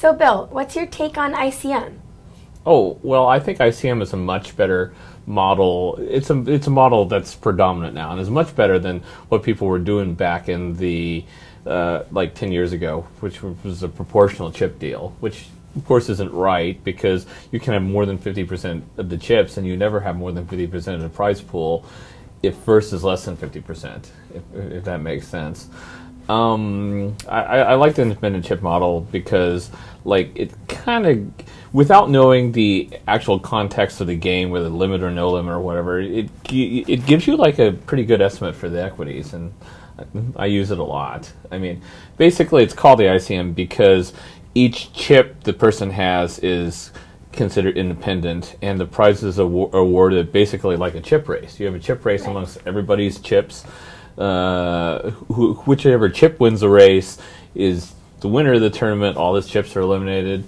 So Bill, what's your take on ICM? Oh, well, I think ICM is a much better model. It's a model that's predominant now and is much better than what people were doing back in the like 10 years ago, which was a proportional chip deal, which of course isn't right because you can have more than 50% of the chips and you never have more than 50% of the prize pool if first is less than 50%, if that makes sense. I like the independent chip model because, like, it kind of, without knowing the actual context of the game, whether limit or no limit or whatever, it gives you like a pretty good estimate for the equities, and I use it a lot. I mean, basically it's called the ICM because each chip the person has is considered independent, and the prize is awarded basically like a chip race. You have a chip race amongst everybody's chips. Whichever chip wins the race is the winner of the tournament. All those chips are eliminated.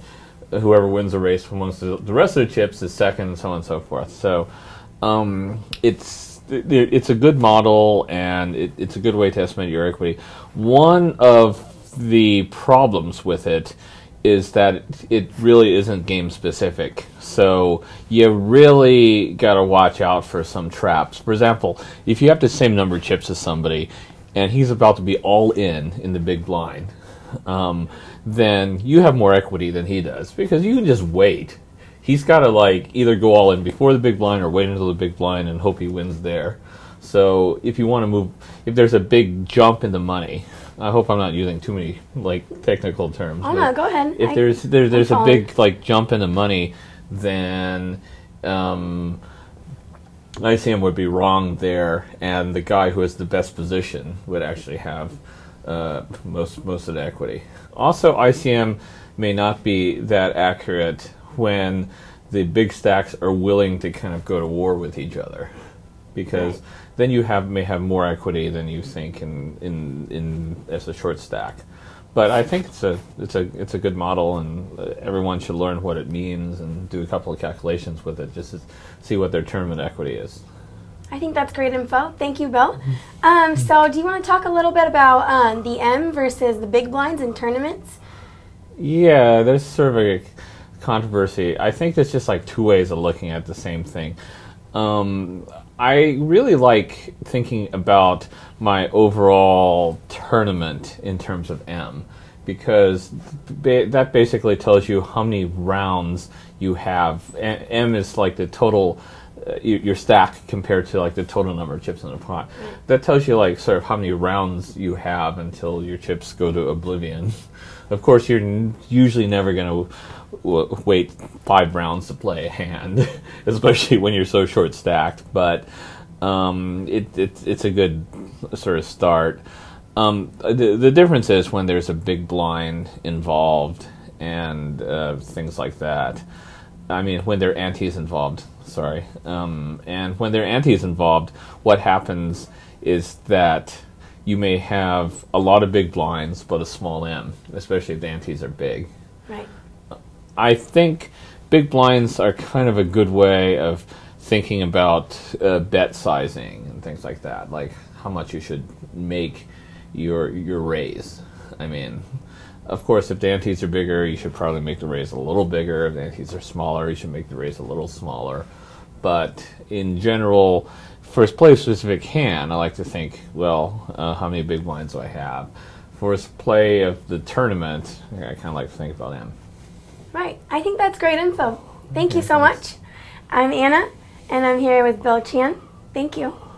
Whoever wins the race amongst the rest of the chips is second, and so on and so forth. So it's a good model, and it's a good way to estimate your equity. One of the problems with it is that it really isn't game specific. So you really gotta watch out for some traps. For example, if you have the same number of chips as somebody and he's about to be all in the big blind, then you have more equity than he does because you can just wait. He's gotta like either go all in before the big blind or wait until the big blind and hope he wins there. So if you want to move, if there's a big jump in the money, I hope I'm not using too many like technical terms. Oh no, go ahead. If there's a big like jump in the money, then ICM would be wrong there, and the guy who has the best position would actually have most of the equity. Also, ICM may not be that accurate when the big stacks are willing to kind of go to war with each other, because then you may have more equity than you think in as a short stack. But I think it's a good model, and everyone should learn what it means and do a couple of calculations with it just to see what their tournament equity is. I think that's great info. Thank you, Bill. So do you want to talk a little bit about the M versus the big blinds in tournaments? Yeah, there's sort of a controversy. I think there's just like two ways of looking at the same thing. I really like thinking about my overall tournament in terms of M, because that basically tells you how many rounds you have. M is like the total, your stack compared to like the total number of chips in the pot. That tells you like sort of how many rounds you have until your chips go to oblivion. Of course, you're usually never going to wait 5 rounds to play a hand, especially when you're so short stacked, but it's a good sort of start. The difference is when there's a big blind involved and things like that. I mean, when there are antes involved, sorry. And when there are antes involved, what happens is that you may have a lot of big blinds but a small M, especially if the antes are big. Right. I think big blinds are kind of a good way of thinking about bet sizing and things like that, like how much you should make your raise. I mean, of course, if the antes are bigger, you should probably make the raise a little bigger. If the antes are smaller, you should make the raise a little smaller. But in general, for a play-specific hand, I like to think, well, how many big blinds do I have? For a play of the tournament, I kind of like to think about M. Right. I think that's great info. Thank you so much. I'm Anna, and I'm here with Bill Chen. Thank you.